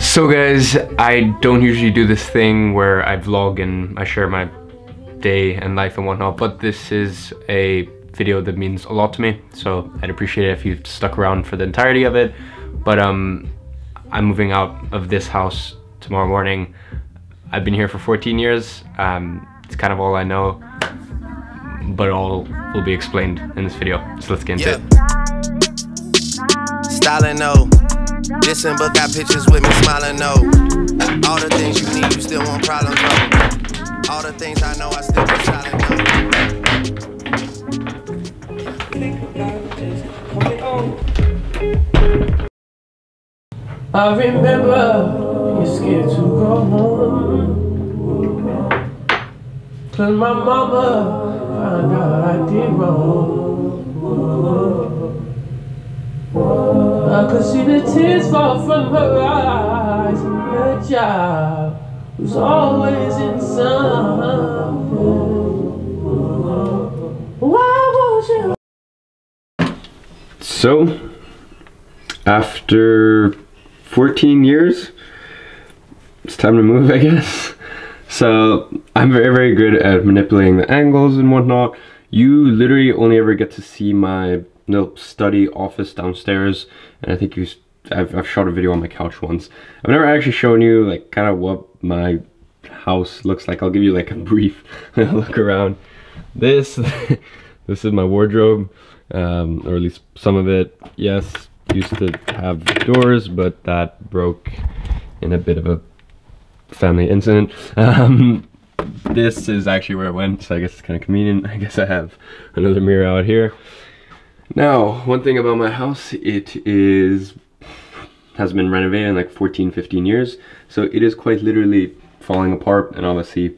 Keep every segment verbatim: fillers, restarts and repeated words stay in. So guys, I don't usually do this thing where I vlog and I share my day and life and whatnot, but this is a video that means a lot to me, so I'd appreciate it if you stuck around for the entirety of it. But um, I'm moving out of this house tomorrow morning. I've been here for fourteen years. Um, it's kind of all I know, but all will be explained in this video. So let's get into yeah. it. Styling, no. Dissing, but got pictures with me smiling, no. All the things you need, you still want problems, no. All the things I know, I still be silent, no. I remember you're scared to go home, cause my mama found out I did wrong. I could see the tears fall from her eyes, and her child was always in something. Why won't you? So, after fourteen years, it's time to move, I guess. So I'm very, very good at manipulating the angles and whatnot. You literally only ever get to see my little study office downstairs, and I think you, I've, I've shot a video on my couch once. I've never actually shown you like kind of what my house looks like. I'll give you like a brief look around. This, this is my wardrobe, um, or at least some of it. Yes. Used to have doors, but that broke in a bit of a family incident. Um, this is actually where it went, so I guess it's kind of convenient. I guess I have another mirror out here. Now, one thing about my house, it is has been renovated in like fourteen, fifteen years, so it is quite literally falling apart, and obviously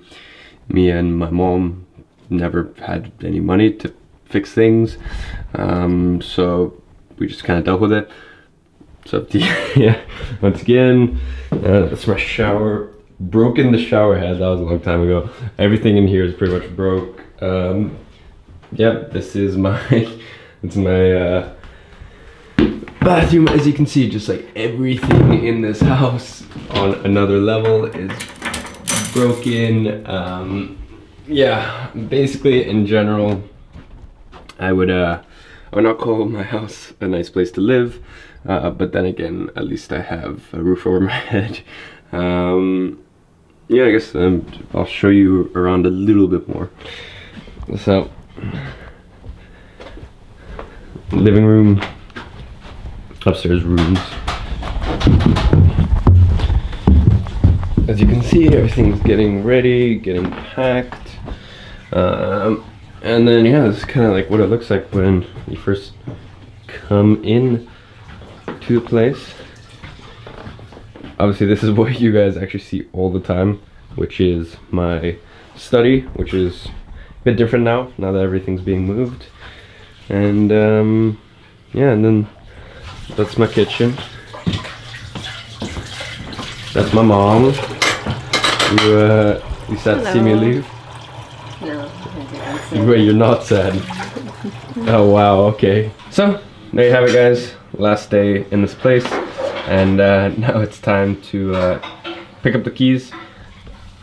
me and my mom never had any money to fix things, um, so we just kind of dealt with it. So yeah, once again, uh, that's my shower. Broken the shower head, that was a long time ago. Everything in here is pretty much broke. Um, yep, this is my, it's my uh, bathroom. As you can see, just like everything in this house on another level is broken. Um, yeah, basically in general, I would, uh, I would not call my house a nice place to live, uh, but then again, at least I have a roof over my head. Um, yeah, I guess um, I'll show you around a little bit more. So, living room, upstairs rooms. As you can see, everything's getting ready, getting packed. Um, And then yeah, this is kind of like what it looks like when you first come in to the place. Obviously this is what you guys actually see all the time, which is my study, which is a bit different now, now that everything's being moved. And um, yeah, and then that's my kitchen. That's my mom. You, uh, you sad to see me leave? No. Wait, you're not sad. Oh wow, okay. So, there you have it guys. Last day in this place. And uh, now it's time to uh, pick up the keys,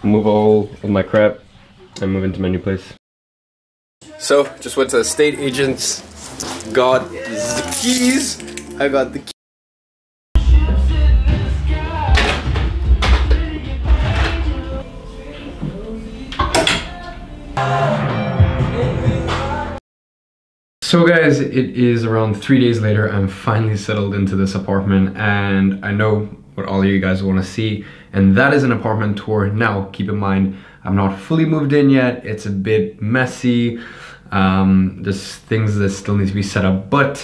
move all of my crap, and move into my new place. So, just went to the estate agents, got the keys. I got the keys. So guys, it is around three days later. I'm finally settled into this apartment, and I know what all of you guys want to see, and that is an apartment tour. Now, keep in mind, I'm not fully moved in yet. It's a bit messy. Um, there's things that still need to be set up, but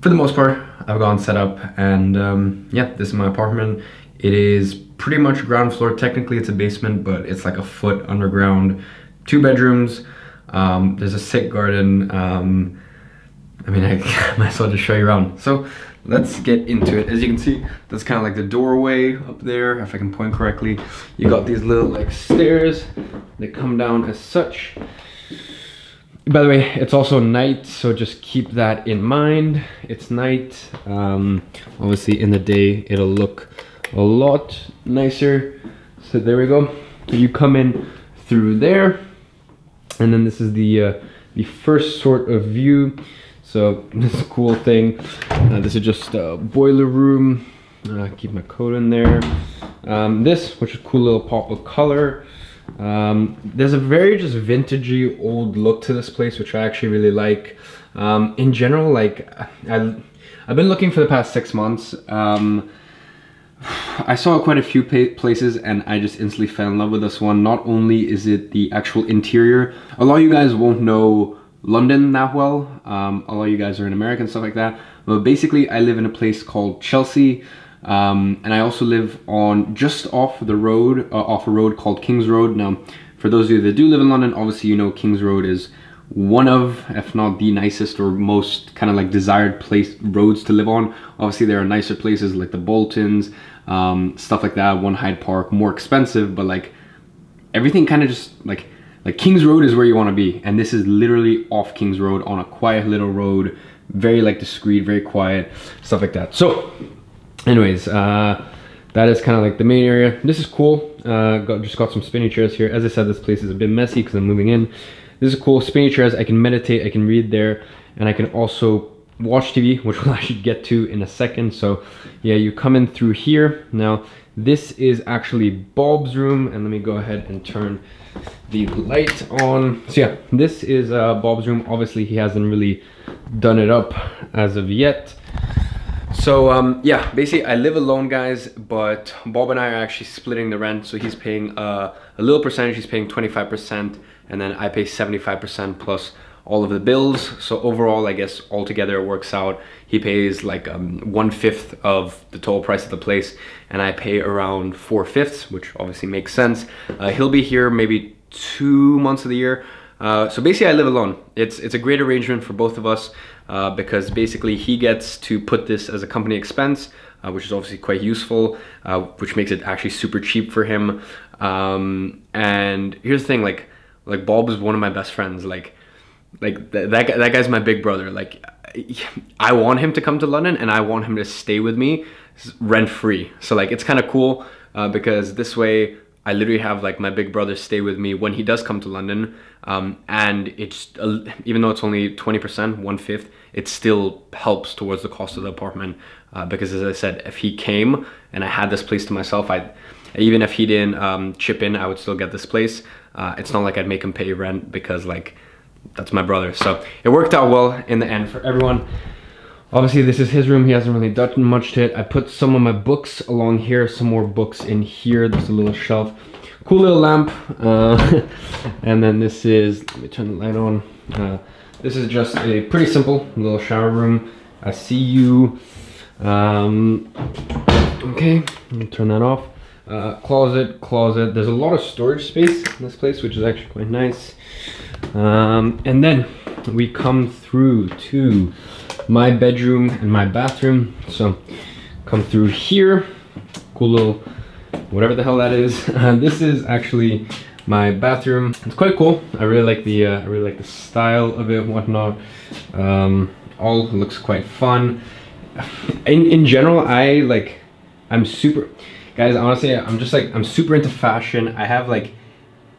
for the most part, I've gone set up, and um, yeah, this is my apartment. It is pretty much ground floor. Technically, it's a basement, but it's like a foot underground. Two bedrooms. Um, there's a sick garden. Um, I mean, I might as well just show you around. So let's get into it. As you can see, that's kind of like the doorway up there, if I can point correctly. You got these little like stairs that come down as such. By the way, it's also night, so just keep that in mind. It's night. Um, obviously in the day, it'll look a lot nicer. So there we go. So you come in through there, and then this is the uh, the first sort of view. So this cool thing, uh, this is just a boiler room. Uh, keep my coat in there. Um, this, which is a cool little pop of color. Um, there's a very just vintagey old look to this place, which I actually really like. Um, in general, like I, I've been looking for the past six months. Um, I saw quite a few places and I just instantly fell in love with this one. Not only is it the actual interior, a lot of you guys won't know London that well. Um, a lot of you guys are in America and stuff like that. But basically I live in a place called Chelsea. Um, and I also live on just off the road, uh, off a road called King's Road. Now, for those of you that do live in London, obviously you know King's Road is one of, if not the nicest or most kind of like desired place roads to live on. Obviously there are nicer places like the Boltons, um, stuff like that, One Hyde Park, more expensive, but like everything kind of just like, like King's Road is where you want to be. And this is literally off King's Road on a quiet little road, very like discreet, very quiet, stuff like that. So. Anyways, uh, that is kind of like the main area. This is cool. Uh, got, just got some spinny chairs here. As I said, this place is a bit messy because I'm moving in. This is cool. Spinny chairs. I can meditate. I can read there. And I can also watch T V, which I should get to in a second. So yeah, you come in through here. Now, this is actually Bob's room. And let me go ahead and turn the light on. So yeah, this is uh, Bob's room. Obviously, he hasn't really done it up as of yet. So um, yeah, basically I live alone, guys, but Bob and I are actually splitting the rent. So he's paying uh, a little percentage, he's paying twenty-five percent, and then I pay seventy-five percent plus all of the bills. So overall, I guess altogether it works out. He pays like um, one fifth of the total price of the place, and I pay around four fifths, which obviously makes sense. Uh, he'll be here maybe two months of the year. Uh, so basically I live alone. It's it's a great arrangement for both of us uh, because basically he gets to put this as a company expense, uh, which is obviously quite useful, uh, which makes it actually super cheap for him. Um, and here's the thing, like like Bob is one of my best friends. Like like th that guy, that guy's my big brother. Like I want him to come to London and I want him to stay with me rent free. So like it's kind of cool uh, because this way I literally have like my big brother stay with me when he does come to London, um, and it's uh, even though it's only twenty percent, one fifth, it still helps towards the cost of the apartment uh, because as I said, if he came and I had this place to myself, I even if he didn't um, chip in, I would still get this place. Uh, it's not like I'd make him pay rent because like that's my brother. So it worked out well in the end for everyone. Obviously this is his room, he hasn't really done much to it. I put some of my books along here, some more books in here. There's a little shelf. Cool little lamp. Uh, and then this is, let me turn the light on. Uh, this is just a pretty simple little shower room. I see you. Um, okay, let me turn that off. Uh, closet, closet. There's a lot of storage space in this place, which is actually quite nice. Um, and then we come through to my bedroom and my bathroom. So come through here, cool little whatever the hell that is. Uh, this is actually my bathroom. It's quite cool. I really like the uh, I really like the style of it and whatnot. Um, all looks quite fun. In in general, I like I'm super guys. Honestly, I'm just like I'm super into fashion. I have like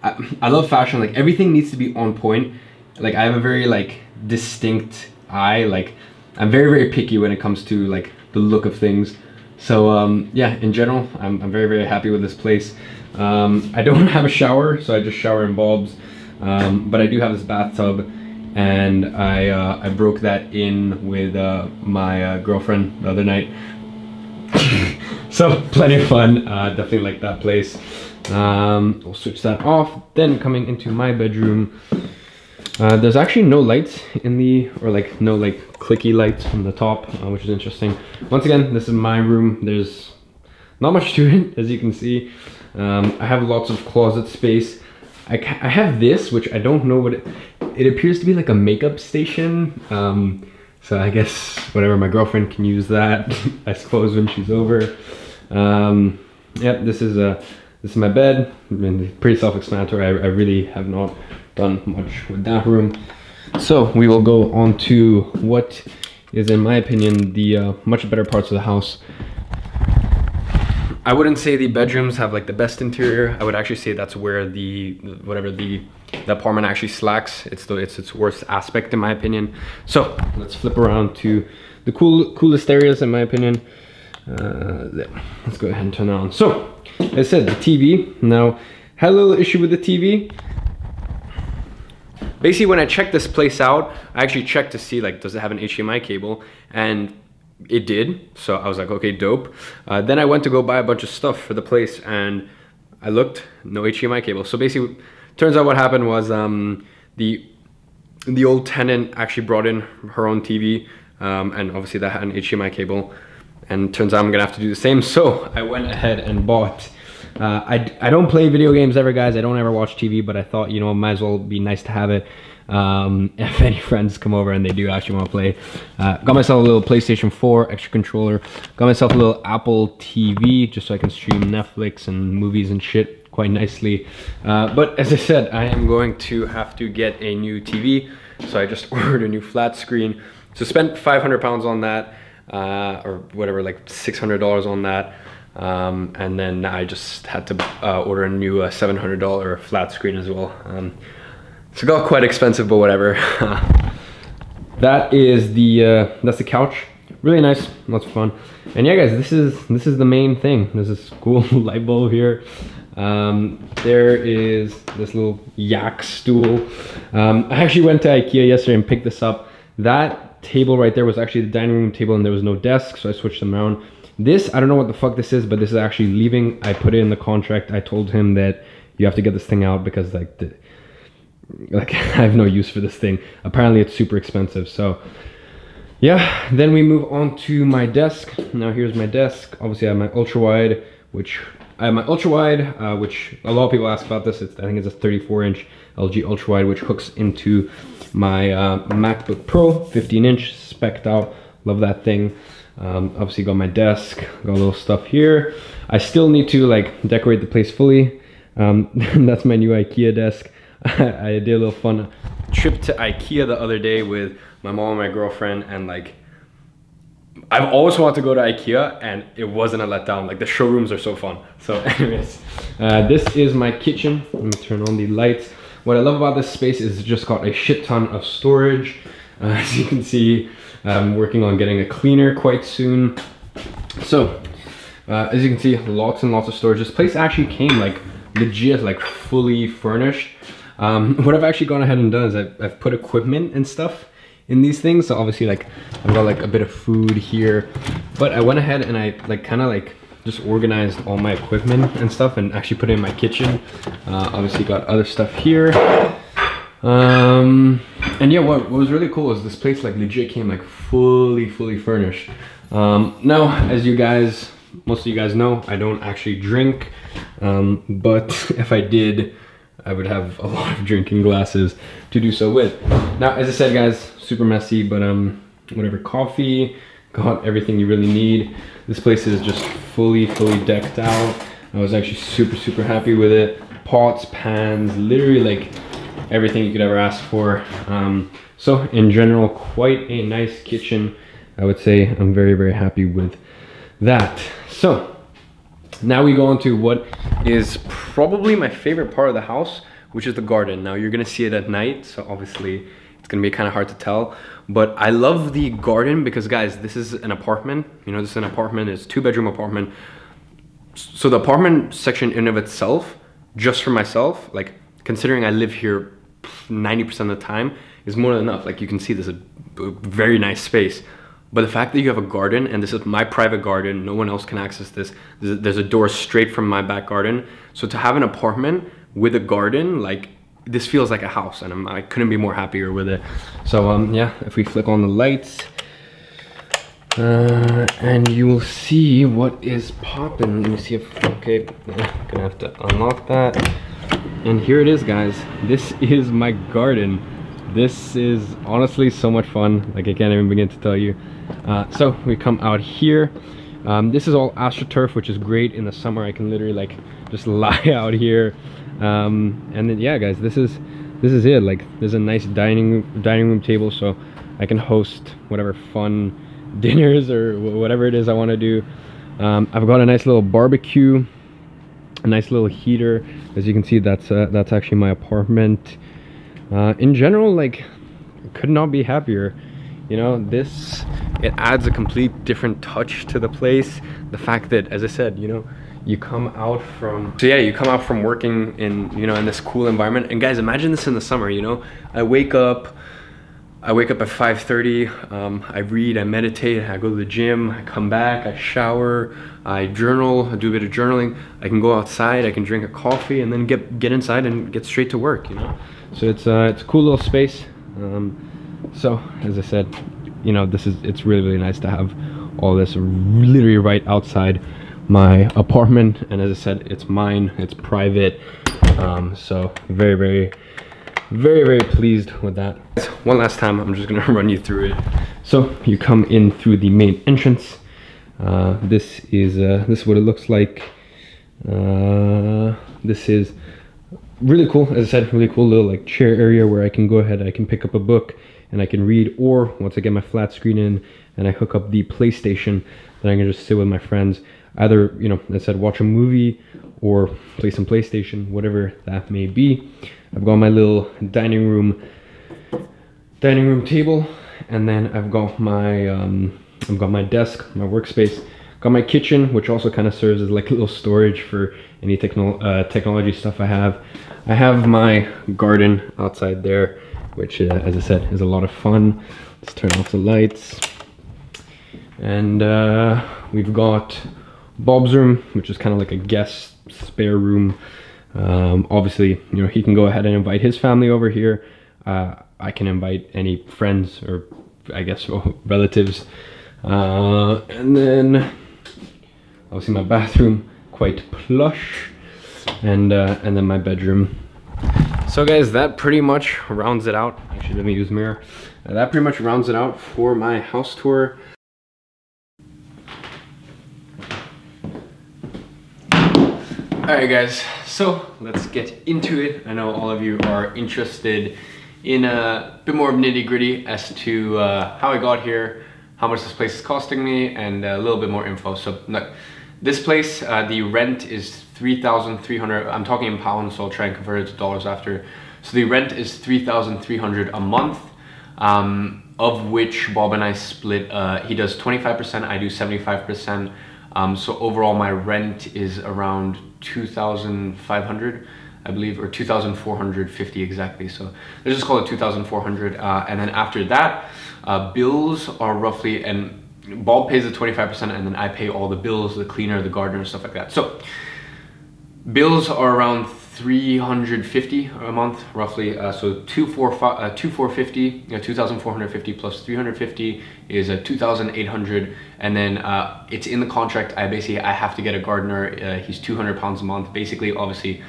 I, I love fashion. Like everything needs to be on point. Like I have a very like distinct eye. Like I'm very, very picky when it comes to like the look of things. So um, yeah, in general, I'm, I'm very, very happy with this place. Um, I don't have a shower, so I just shower in Bob's. Um, but I do have this bathtub, and I uh, I broke that in with uh, my uh, girlfriend the other night. So plenty of fun. Uh, definitely like that place. Um, we'll switch that off. Then coming into my bedroom. Uh, there's actually no lights in the, or like no like clicky lights on the top, uh, which is interesting. Once again, this is my room. There's not much to it, as you can see. Um, I have lots of closet space. I, ca I have this, which I don't know what it, it appears to be like a makeup station. Um, so I guess whatever, my girlfriend can use that, I suppose, when she's over. Um, yep, this is a, this is my bed. I mean, pretty self-explanatory. I, I really have not done much with that room. So we will go on to what is, in my opinion, the uh, much better parts of the house. I wouldn't say the bedrooms have like the best interior. I would actually say that's where the whatever the, the apartment actually slacks. It's the it's its worst aspect in my opinion. So let's flip around to the cool coolest areas in my opinion. Uh, yeah. Let's go ahead and turn it on. So as I said, the T V. Now had a little issue with the T V. Basically, when I checked this place out, I actually checked to see like, does it have an H D M I cable, and it did. So I was like, okay, dope. Uh, then I went to go buy a bunch of stuff for the place, and I looked, no H D M I cable. So basically, turns out what happened was um, the the old tenant actually brought in her own T V, um, and obviously that had an H D M I cable. And turns out I'm gonna have to do the same. So I went ahead and bought. Uh, I, I don't play video games ever, guys. I don't ever watch T V, but I thought, you know, might as well be nice to have it. Um, if any friends come over and they do actually want to play. Uh, got myself a little PlayStation four, extra controller. Got myself a little Apple T V just so I can stream Netflix and movies and shit quite nicely. Uh, but as I said, I am going to have to get a new T V. So I just ordered a new flat screen. So spent five hundred pounds on that, uh, or whatever, like six hundred dollars on that. Um, and then I just had to uh, order a new uh, seven hundred dollar flat screen as well. Um, so it got quite expensive, but whatever. that is the uh, that's the couch. Really nice, lots of fun. And yeah, guys, this is this is the main thing. There's this cool light bulb here. Um, there is this little yak stool. Um, I actually went to IKEA yesterday and picked this up. That table right there was actually the dining room table, and there was no desk, so I switched them around. This, I don't know what the fuck this is, but this is actually leaving. I put it in the contract. I told him that you have to get this thing out because like, the, like I have no use for this thing. Apparently it's super expensive. So yeah, then we move on to my desk. Now here's my desk. Obviously I have my ultra wide, which I have my ultra wide, uh, which a lot of people ask about this. It's, I think it's a thirty-four inch L G ultra wide, which hooks into my uh, MacBook Pro, fifteen inch, spec'd out. Love that thing. Um, obviously got my desk, got a little stuff here. I still need to like decorate the place fully. Um, that's my new IKEA desk. I, I did a little fun trip to IKEA the other day with my mom and my girlfriend, and like I've always wanted to go to IKEA and it wasn't a letdown. Like the showrooms are so fun. So anyways, uh, this is my kitchen. Let me turn on the lights. What I love about this space is it's just got a shit ton of storage. Uh, as you can see, I'm working on getting a cleaner quite soon. So, uh, as you can see, lots and lots of storage. This place actually came like legit, like fully furnished. Um, what I've actually gone ahead and done is I've, I've put equipment and stuff in these things. So obviously like I've got like a bit of food here, but I went ahead and I like kind of like just organized all my equipment and stuff and actually put it in my kitchen. Uh, obviously got other stuff here. Um, and yeah, what, what was really cool is this place like legit came like fully, fully furnished. Um, now, as you guys, most of you guys know, I don't actually drink, um, but if I did, I would have a lot of drinking glasses to do so with. Now, as I said, guys, super messy, but um, whatever, coffee, got everything you really need. This place is just fully, fully decked out. I was actually super, super happy with it. Pots, pans, literally like everything you could ever ask for. Um, so in general, quite a nice kitchen. I would say I'm very, very happy with that. So now we go on to what is probably my favorite part of the house, which is the garden. Now you're gonna see it at night, so obviously it's gonna be kind of hard to tell, but I love the garden because guys, this is an apartment. You know, this is an apartment, it's a two bedroom apartment. So the apartment section in of itself, just for myself, like considering I live here ninety percent of the time, is more than enough. Like you can see this is a very nice space. But the fact that you have a garden, and this is my private garden, no one else can access this. There's a door straight from my back garden. So to have an apartment with a garden, like this feels like a house, and I'm, I couldn't be more happier with it. So um, yeah, if we flick on the lights, uh, and you will see what is popping. Let me see if, okay, I'm gonna have to unlock that. And here it is, guys. This is my garden. This is honestly so much fun. Like I can't even begin to tell you. Uh, so we come out here. Um, this is all AstroTurf, which is great in the summer. I can literally like just lie out here. Um, and then yeah, guys, this is this is it. Like there's a nice dining dining room table, so I can host whatever fun dinners or whatever it is I want to do. Um, I've got a nice little barbecue, a nice little heater. As you can see, that's uh, that's actually my apartment. Uh, in general, like, could not be happier. You know, this, it adds a complete different touch to the place. The fact that, as I said, you know, you come out from, so yeah, you come out from working in, you know, in this cool environment. And guys, imagine this in the summer, you know, I wake up, I wake up at five thirty, um, I read, I meditate, I go to the gym, I come back, I shower, I journal, I do a bit of journaling, I can go outside, I can drink a coffee, and then get get inside and get straight to work, you know? So it's, uh, it's a cool little space. Um, so, as I said, you know, this is, it's really, really nice to have all this literally right outside my apartment. And as I said, it's mine, it's private, um, so very, very, very very pleased with that. One last time, I'm just gonna run you through it. So you come in through the main entrance. Uh, this is uh, this is what it looks like. Uh, this is really cool, as I said, really cool little like chair area where I can go ahead, I can pick up a book and I can read, or once I get my flat screen in and I hook up the PlayStation, then I can just sit with my friends, either, you know, as I said, watch a movie or play some PlayStation, whatever that may be. I've got my little dining room, dining room table, and then I've got my, um, I've got my desk, my workspace, got my kitchen, which also kind of serves as like a little storage for any techno uh, technology stuff I have. I have my garden outside there, which, uh, as I said, is a lot of fun. Let's turn off the lights, and uh, we've got Bob's room, which is kind of like a guest spare room. Um, obviously, you know, he can go ahead and invite his family over here. Uh, I can invite any friends or, I guess, relatives. Uh, and then, obviously, my bathroom, quite plush, and uh, and then my bedroom. So, guys, that pretty much rounds it out. Actually, let me use mirror. Uh, that pretty much rounds it out for my house tour. All right, guys, so let's get into it. I know all of you are interested in a bit more of nitty gritty as to uh, how I got here, how much this place is costing me, and a little bit more info. So look, this place, uh, the rent is three thousand three hundred, I'm talking in pounds, so I'll try and convert it to dollars after. So the rent is three thousand three hundred a month, um, of which Bob and I split, uh, he does twenty-five percent, I do seventy-five percent. Um, so overall, my rent is around two thousand five hundred, I believe, or two thousand four hundred fifty exactly. So let's just call it two thousand four hundred. Uh, and then after that, uh, bills are roughly, and Bob pays the twenty-five percent, and then I pay all the bills, the cleaner, the gardener, stuff like that. So bills are around three hundred fifty a month, roughly. Uh, so two thousand four hundred fifty, uh, two thousand four hundred fifty plus three hundred fifty is a uh, two thousand eight hundred. And then uh, it's in the contract. I basically, I have to get a gardener. Uh, he's two hundred pounds a month. Basically, obviously,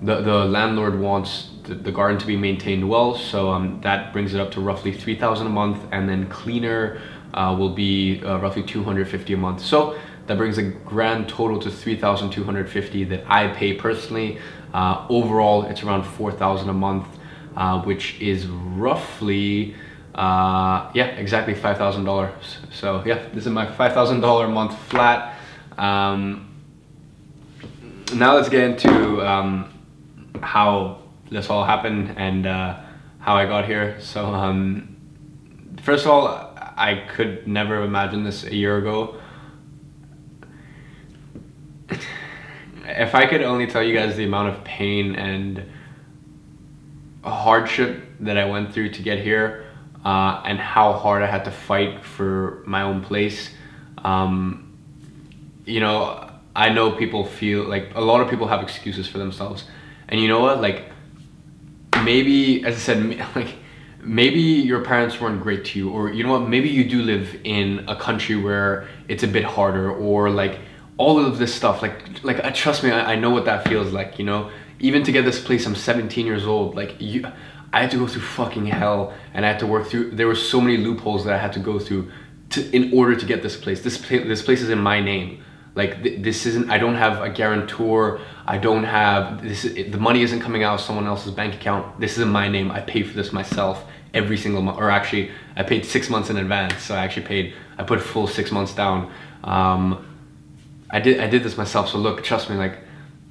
the, the landlord wants the, the garden to be maintained well. So um, that brings it up to roughly three thousand a month. And then cleaner uh, will be uh, roughly two hundred fifty a month. So that brings a grand total to three thousand two hundred fifty that I pay personally. Uh, overall, it's around four thousand a month, uh, which is roughly, uh, yeah, exactly five thousand dollars. So yeah, this is my five thousand dollars a month flat. Um, now let's get into um, how this all happened and uh, how I got here. So um, first of all, I could never have imagined this a year ago. If I could only tell you guys the amount of pain and hardship that I went through to get here, uh, and how hard I had to fight for my own place. Um, you know, I know people feel like, a lot of people have excuses for themselves. And you know what, like, maybe, as I said, like, maybe your parents weren't great to you, or you know what, maybe you do live in a country where it's a bit harder, or like, all of this stuff, like, like uh, trust me, I, I know what that feels like, you know? Even to get this place, I'm seventeen years old, like, you, I had to go through fucking hell, and I had to work through, there were so many loopholes that I had to go through to, in order to get this place. This, pla this place is in my name. Like, th this isn't, I don't have a guarantor, I don't have, this. It, the money isn't coming out of someone else's bank account. This is in my name, I pay for this myself every single month, or actually, I paid six months in advance, so I actually paid, I put full six months down. Um, I did I did this myself, so look, trust me, like,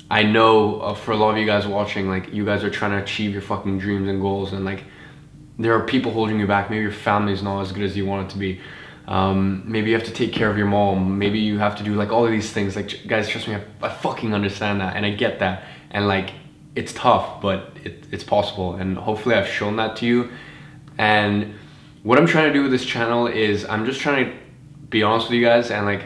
I know uh, for a lot of you guys watching, like, you guys are trying to achieve your fucking dreams and goals, and like, there are people holding you back. Maybe your family's not as good as you want it to be. Um, maybe you have to take care of your mom. Maybe you have to do like all of these things. Like, guys, trust me, I, I fucking understand that, and I get that, and like, it's tough, but it, it's possible, and hopefully I've shown that to you. And what I'm trying to do with this channel is I'm just trying to be honest with you guys, and like,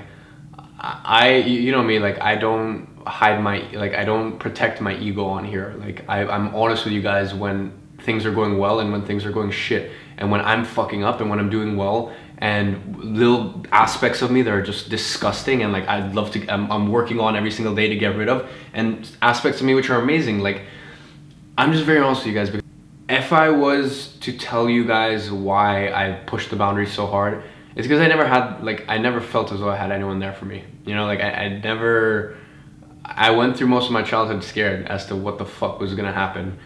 I, you know me, like, I don't hide my, like, I don't protect my ego on here. Like, I, I'm honest with you guys when things are going well and when things are going shit, and when I'm fucking up and when I'm doing well, and little aspects of me that are just disgusting and like I'd love to, I'm, I'm working on every single day to get rid of, and aspects of me which are amazing. Like, I'm just very honest with you guys, because if I was to tell you guys why I pushed the boundaries so hard, it's because I never had, like, I never felt as though I had anyone there for me. You know, like, I, I never, I went through most of my childhood scared as to what the fuck was gonna happen.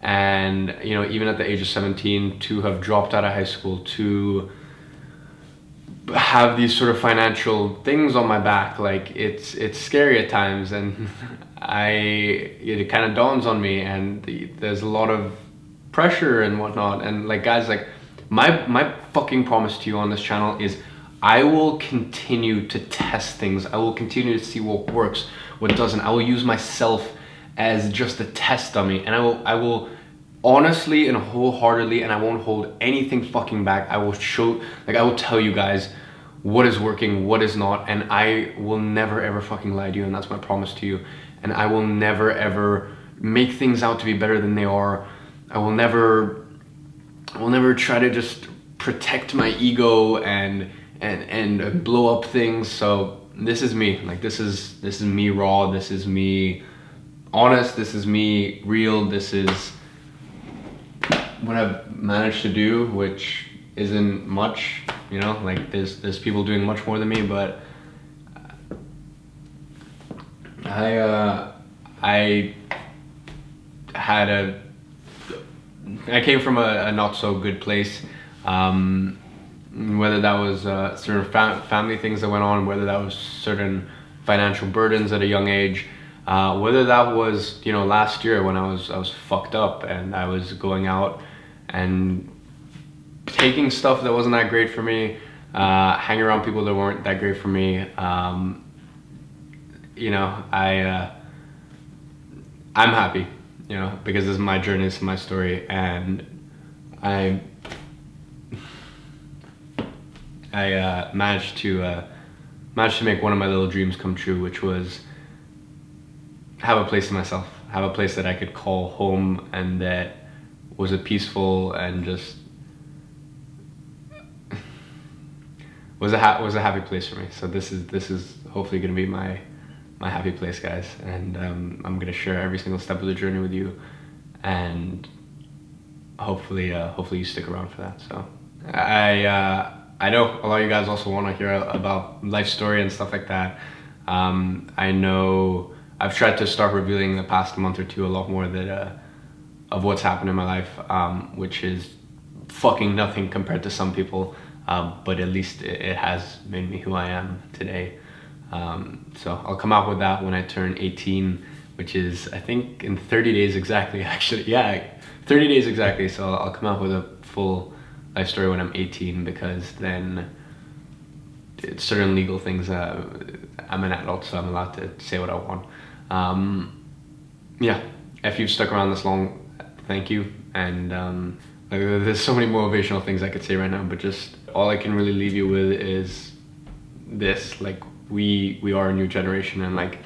And, you know, even at the age of seventeen, to have dropped out of high school, to have these sort of financial things on my back, like, it's it's scary at times, and I it kind of dawns on me, and the, there's a lot of pressure and whatnot. And like, guys, like, my my fucking promise to you on this channel is I will continue to test things. I will continue to see what works, what doesn't. I will use myself as just a test dummy, and I will I will honestly and wholeheartedly, and I won't hold anything fucking back. I will show, like, I will tell you guys what is working, what is not, and I will never ever fucking lie to you, and that's my promise to you. And I will never ever make things out to be better than they are. I will never, I will never try to just protect my ego and and and blow up things. So this is me. Like, this is this is me raw. This is me honest. This is me real. This is what I've managed to do, which isn't much, you know, like, there's there's people doing much more than me, but I uh, I had a I came from a, a not so good place, um, whether that was uh, certain fa family things that went on, whether that was certain financial burdens at a young age. Uh, whether that was, you know, last year when I was I was fucked up and I was going out and taking stuff that wasn't that great for me, uh, hanging around people that weren't that great for me. Um, you know, I uh, I'm happy, you know, because this is my journey, this is my story, and I I uh, managed to uh, managed to make one of my little dreams come true, which was have a place to myself, have a place that I could call home, and that was a peaceful and just was a ha was a happy place for me. So this is this is hopefully going to be my my happy place, guys, and um, I'm going to share every single step of the journey with you, and hopefully uh, hopefully you stick around for that. So I uh, I know a lot of you guys also want to hear about life story and stuff like that. Um, I know. I've tried to start revealing in the past month or two a lot more that uh, of what's happened in my life, um, which is fucking nothing compared to some people, um, but at least it, it has made me who I am today. Um, so I'll come out with that when I turn eighteen, which is, I think, in thirty days exactly, actually. Yeah, thirty days exactly. So I'll come out with a full life story when I'm eighteen, because then it's certain legal things, uh, I'm an adult, so I'm allowed to say what I want. Um, yeah, if you've stuck around this long, thank you. And um, like, there's so many motivational things I could say right now, but just all I can really leave you with is this: like, we we are a new generation, and like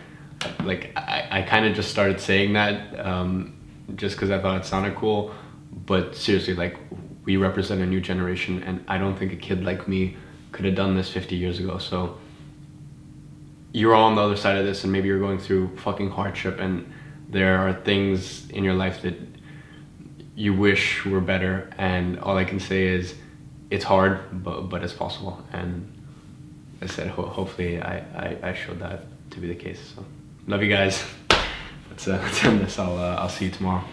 like I, I kind of just started saying that um, just because I thought it sounded cool, but seriously, like, we represent a new generation, and I don't think a kid like me could have done this fifty years ago. So you're on the other side of this, and maybe you're going through fucking hardship, and there are things in your life that you wish were better, and all I can say is it's hard, but, but it's possible. And as I said, ho hopefully I, I, I showed that to be the case. So love you guys. That's, uh, that's this. I'll, uh, I'll see you tomorrow.